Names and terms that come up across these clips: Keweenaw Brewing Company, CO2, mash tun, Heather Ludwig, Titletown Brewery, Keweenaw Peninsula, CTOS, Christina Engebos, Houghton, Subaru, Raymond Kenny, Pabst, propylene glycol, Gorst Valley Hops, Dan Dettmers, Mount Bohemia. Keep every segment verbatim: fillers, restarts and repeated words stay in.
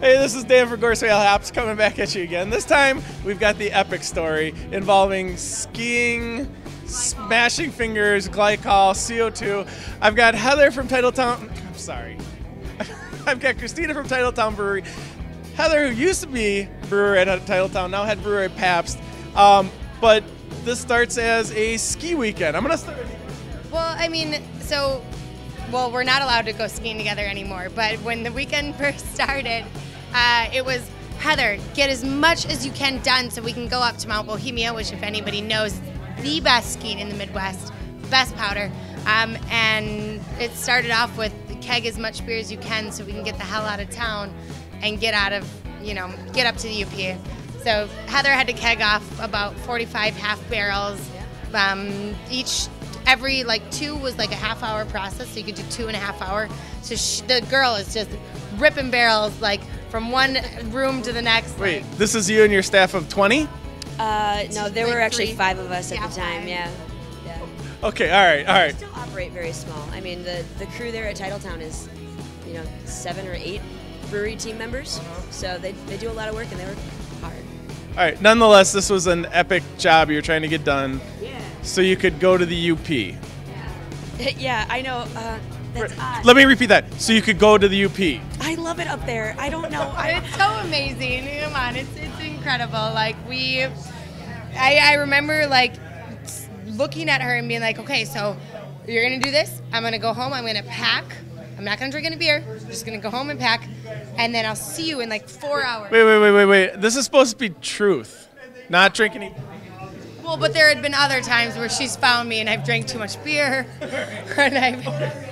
Hey, this is Dan from Gorst Valley Hops coming back at you again. This time we've got the epic story involving skiing, glycol, smashing fingers, glycol, C O two. I've got Heather from Titletown. I'm sorry. I've got Christina from Titletown Brewery. Heather, who used to be brewer at Titletown, now head brewer at Pabst. Um, but this starts as a ski weekend. I'm gonna start. Well, I mean, so, well, we're not allowed to go skiing together anymore. But when the weekend first started, Uh, it was, Heather, get as much as you can done so we can go up to Mount Bohemia, which, if anybody knows, the best skiing in the Midwest, best powder. Um, and it started off with keg as much beer as you can so we can get the hell out of town and get out of, you know, get up to the U P A. So Heather had to keg off about forty-five half barrels. Um, each, every like two was like a half hour process, so you could do two and a half hour. So she, the girl is just ripping barrels like from one room to the next. Wait, like, this is you and your staff of twenty? Uh, no, there like were actually three, five of us at yeah, the time, yeah. yeah. Okay, all right, all right. We still operate very small. I mean, the, the crew there at Titletown is, you know, seven or eight brewery team members. Uh-huh. So they, they do a lot of work and they work hard. All right, nonetheless, this was an epic job you were trying to get done. Yeah. So you could go to the U P. Yeah, yeah, I know. Uh, that's odd. Let me repeat that. So you could go to the U P. I love it up there. I don't know. It's so amazing. Come on, it's it's incredible. Like we, I I remember like looking at her and being like, okay, so you're gonna do this. I'm gonna go home. I'm gonna pack. I'm not gonna drink any beer. I'm just gonna go home and pack, and then I'll see you in like four hours. Wait, wait, wait, wait, wait. This is supposed to be truth, not drink any. Well, but there had been other times where she's found me and I've drank too much beer, and I've.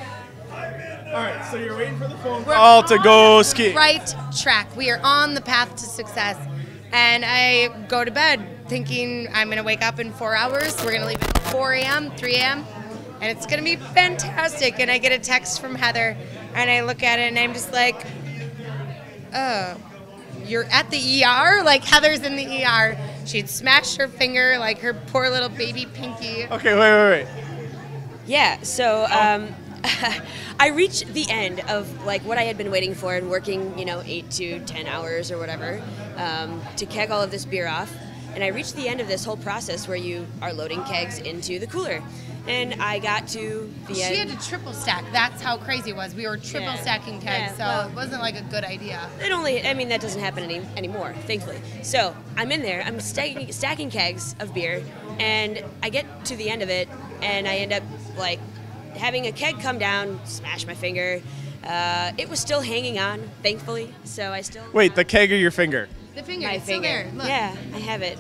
All right, so you're waiting for the phone call to go ski. Right track. We are on the path to success. And I go to bed thinking I'm going to wake up in four hours. We're going to leave at four A M, three A M, and it's going to be fantastic. And I get a text from Heather, and I look at it, and I'm just like, oh, you're at the E R? Like, Heather's in the E R. She'd smashed her finger, like her poor little baby pinky. Okay, wait, wait, wait. Yeah, so... Um, I reached the end of like what I had been waiting for and working, you know, eight to ten hours or whatever um, to keg all of this beer off. And I reached the end of this whole process where you are loading kegs into the cooler. And I got to the she end. She had to triple stack. That's how crazy it was. We were triple yeah. stacking kegs, yeah, so well, it wasn't like a good idea. It only, I mean, that doesn't happen any, anymore, thankfully. So I'm in there. I'm stacking, stacking kegs of beer. And I get to the end of it, and I end up like... having a keg come down, smash my finger. Uh, it was still hanging on, thankfully, so I still... Wait, the keg or your finger? The finger, my it's finger. Still there, look. Yeah, I have it.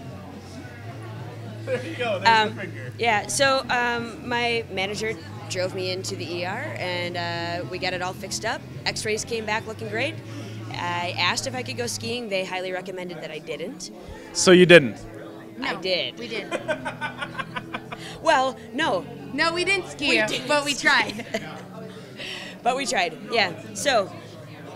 There you go, there's um, the finger. Yeah, so um, my manager drove me into the E R, and uh, we got it all fixed up. X-rays came back looking great. I asked if I could go skiing. They highly recommended that I didn't. So you didn't? No, I did. We did. Well, no. No, we didn't ski, we didn't but we tried. But we tried, yeah. So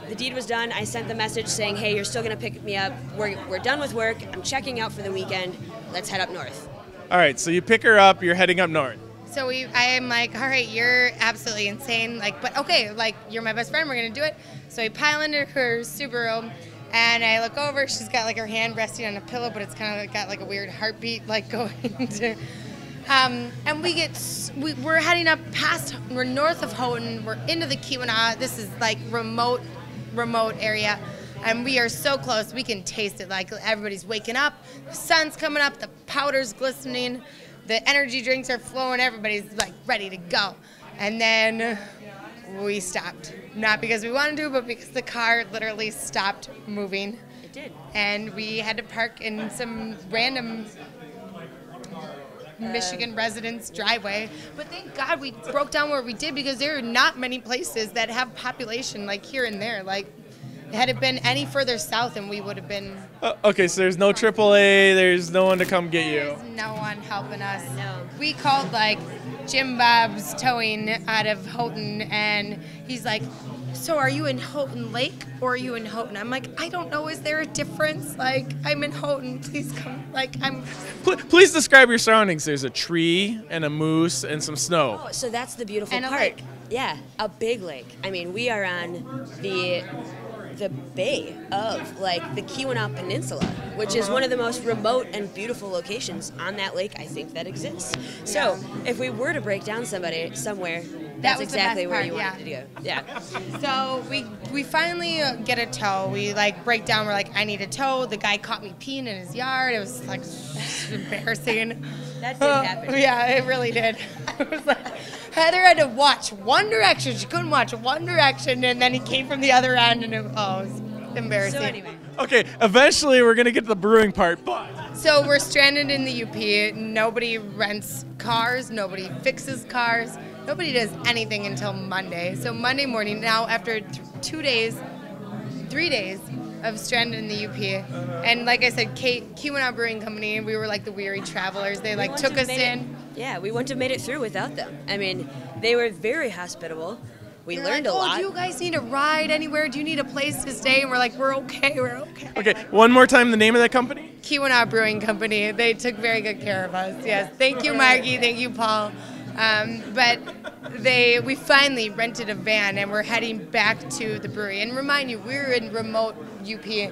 the deed was done. I sent the message saying, hey, you're still going to pick me up. We're, we're done with work. I'm checking out for the weekend. Let's head up north. All right, so you pick her up. You're heading up north. So we, I am like, all right, you're absolutely insane. Like, but okay, like, you're my best friend. We're going to do it. So I pile into her Subaru, and I look over. She's got, like, her hand resting on a pillow, but it's kind of got, like, a weird heartbeat, like, going to... Um, and we get, we, we're heading up past, we're north of Houghton, we're into the Keweenaw, this is like remote, remote area, and we are so close, we can taste it, like everybody's waking up, the sun's coming up, the powder's glistening, the energy drinks are flowing, everybody's like ready to go. And then we stopped, not because we wanted to, but because the car literally stopped moving. It did. And we had to park in some random... Michigan residents' driveway, but thank God we broke down where we did, because there are not many places that have population like here and there. Like, had it been any further south, and we would have been. Uh, okay, so there's no triple A. There's no one to come get you. There's no one helping us. No. We called like Jim Bob's Towing out of Houghton, and he's like, "So are you in Houghton Lake or are you in Houghton?" I'm like, I don't know. Is there a difference? Like, I'm in Houghton. Please come. Like, I'm. P please describe your surroundings. There's a tree and a moose and some snow. Oh, so that's the beautiful and part. A lake. Yeah, a big lake. I mean, we are on the the bay of like the Keweenaw Peninsula, which is one of the most remote and beautiful locations on that lake, I think, that exists. So if we were to break down somebody somewhere, That That's was exactly the best where part, you wanted yeah. to go. Yeah. So we we finally get a tow. We like break down. We're like, I need a tow. The guy caught me peeing in his yard. It was like embarrassing. That did uh, happen. Yeah, it really did. I was like, Heather had to watch One Direction. She couldn't watch One Direction, and then he came from the other end, and it, oh, it was embarrassing. So anyway. Okay, eventually we're gonna get to the brewing part, but. So we're stranded in the U P. Nobody rents cars. Nobody fixes cars. Nobody does anything until Monday. So Monday morning, now after th two days, three days of stranded in the U P, and like I said, Kate, Keweenaw Brewing Company, we were like the weary travelers. They like took us in. It, yeah, we wouldn't have made it through without them. I mean, they were very hospitable. We They're learned like, a lot. Oh, do you guys need a ride anywhere? Do you need a place to stay? And we're like, we're okay, we're okay. Okay, one more time, the name of that company? Keweenaw Brewing Company. They took very good care of us, yes. Thank you, Margie, thank you, Paul. Um, but they, we finally rented a van and we're heading back to the brewery. And remind you, we're in remote U P.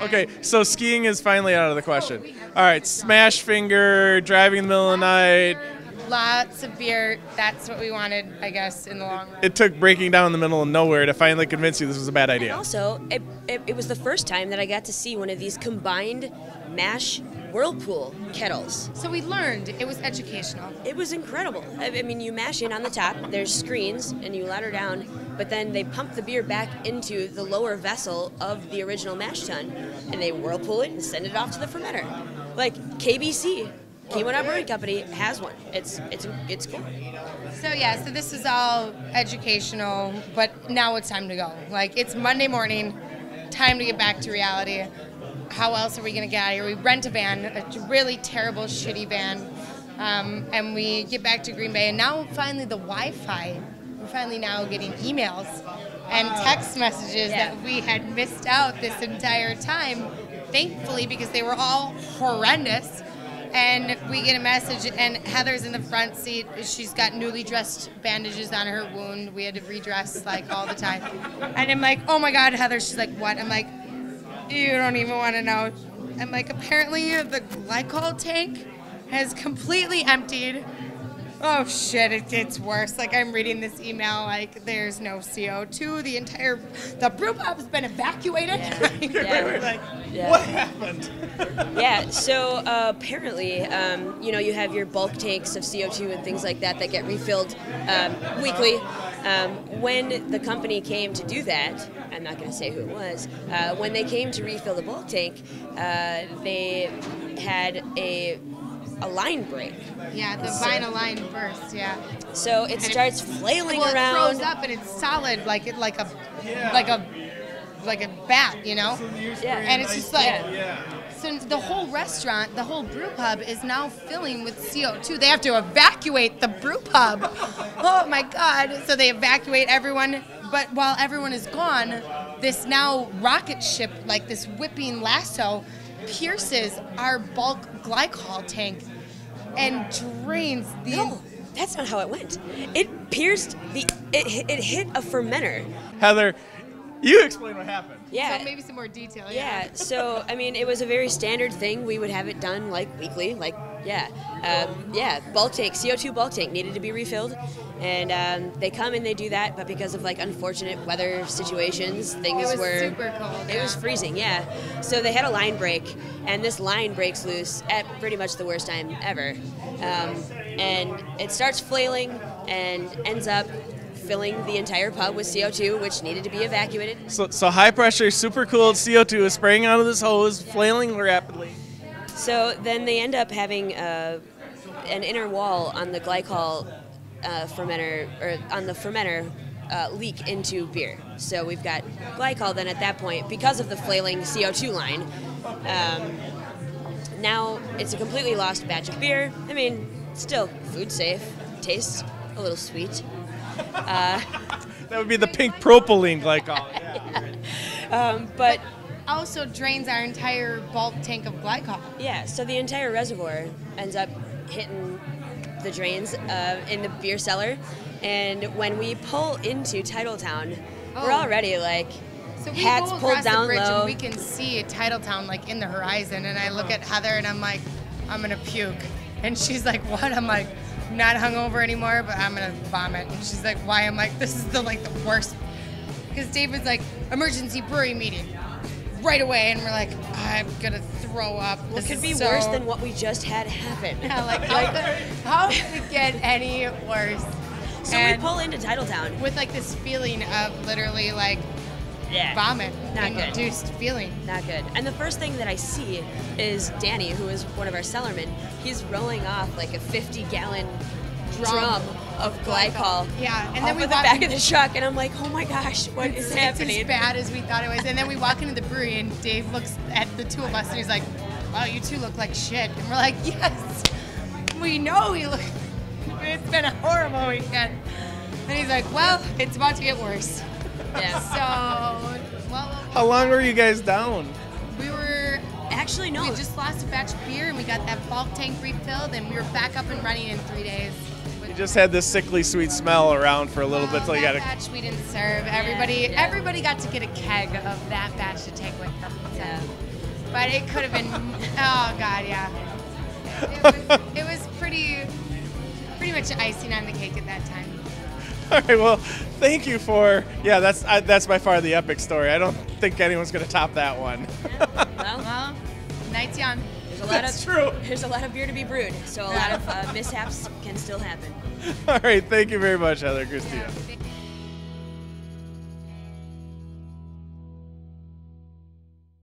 Okay, so skiing is finally out of the question. Oh, all right, smash finger, driving in the middle of the night. Lots of beer. That's what we wanted, I guess, in the long run. It took breaking down in the middle of nowhere to finally convince you this was a bad idea. And also, it, it, it was the first time that I got to see one of these combined mash whirlpool kettles. So we learned. It was educational. It was incredible. I mean, you mash in on the top, there's screens, and you ladder down, but then they pump the beer back into the lower vessel of the original mash tun, and they whirlpool it and send it off to the fermenter. Like K B C, Keweenaw Brewing Company, has one. It's, it's, it's cool. So yeah, so this is all educational, but now it's time to go. Like, it's Monday morning, time to get back to reality. How else are we going to get out of here? We rent a van, a really terrible, shitty van, um, and we get back to Green Bay, and now finally the Wi-Fi. We're finally now getting emails and text messages yeah. that we had missed out this entire time, thankfully, because they were all horrendous. And we get a message, and Heather's in the front seat. She's got newly dressed bandages on her wound. We had to redress, like, all the time. And I'm like, oh, my God, Heather. She's like, what? I'm like, you don't even want to know. I'm like, apparently the glycol tank has completely emptied. Oh shit, it gets worse. Like, I'm reading this email, like, there's no C O two. The entire, the brew pub has been evacuated. Yeah. yeah. Wait, wait. Like, yeah. What happened? yeah, so uh, apparently, um, you know, you have your bulk tanks of C O two and things like that that get refilled um, weekly. Um, when the company came to do that, I'm not going to say who it was, uh, when they came to refill the bulk tank, uh, they had a... a line break. Yeah, the so, vinyl line bursts, yeah. So it and starts it, flailing well, around. Well, it throws up and it's solid, like it, like a, yeah. like a, like a bat, you know. Yeah. And it's just like, yeah. so the whole restaurant, the whole brew pub is now filling with C O two. They have to evacuate the brew pub. Oh my God! So they evacuate everyone, but while everyone is gone, this now rocket ship, like this whipping lasso, pierces our bulk glycol tank and drains the... No, that's not how it went. It pierced the... It, it hit a fermenter. Heather, you explain what happened. Yeah. So maybe some more detail. Yeah. yeah. So, I mean, it was a very standard thing. We would have it done, like, weekly. Like, yeah. Um, yeah, bulk tank, C O two bulk tank needed to be refilled. And um, they come and they do that, but because of, like, unfortunate weather situations, things were... It was were, super cold. It yeah. was freezing, yeah. So they had a line break, and this line breaks loose at pretty much the worst time ever. Um, and it starts flailing and ends up filling the entire pub with C O two, which needed to be evacuated. So, so high pressure, supercooled C O two is spraying out of this hose, yeah. flailing rapidly. So then they end up having uh, an inner wall on the glycol uh, fermenter, or on the fermenter uh, leak into beer. So we've got glycol then at that point, because of the flailing C O two line. Um, now it's a completely lost batch of beer. I mean, still food safe, tastes a little sweet. Uh, that would be the pink propylene glycol. Yeah. yeah. Um, but, but also drains our entire bulk tank of glycol. Yeah, so the entire reservoir ends up hitting the drains uh, in the beer cellar. And when we pull into Titletown, oh. we're already like... So we hats go pulled down the bridge low. And we can see Titletown like in the horizon, and I look at Heather and I'm like, I'm gonna puke. And she's like, what? I'm like, I'm not hungover anymore, but I'm gonna vomit. And she's like, why? I'm like, this is the like the worst. Because David's like, emergency brewery meeting right away, and we're like, I'm gonna throw up. This could be so worse than what we just had happen. Yeah, like, like how could it get any worse? So and we pull into Titletown with like this feeling of literally like yeah. vomit, not good, induced feeling, not good. And the first thing that I see is Danny, who is one of our cellarmen. He's rolling off like a fifty gallon drum, drum of glycol. Yeah, and then we walk back in the truck, and I'm like, oh my gosh, what is happening? It's as bad as we thought it was. And then we walk into the brewery, and Dave looks at the two of us, and he's like, wow, you two look like shit. And we're like, yes, we know we look. It's been a horrible weekend. And he's like, well, it's about to get worse. Yeah. So, well. How long were you guys down? We were actually no. We just lost a batch of beer, and we got that bulk tank refilled, and we were back up and running in three days. You just had this sickly sweet smell around for a little well, bit till you got a batch we didn't serve. Everybody, yeah, yeah. everybody got to get a keg of that batch to take with them. So. Yeah. But it could have been. Oh God, yeah. It was, it was pretty, pretty much icing on the cake at that time. All right. Well, thank you for. Yeah, that's I, that's by far the epic story. I don't think anyone's going to top that one. Yeah, well, well, night's young. A lot That's of, true. There's a lot of beer to be brewed, so a lot of uh, mishaps can still happen. All right, thank you very much, Heather, Christina. Yeah,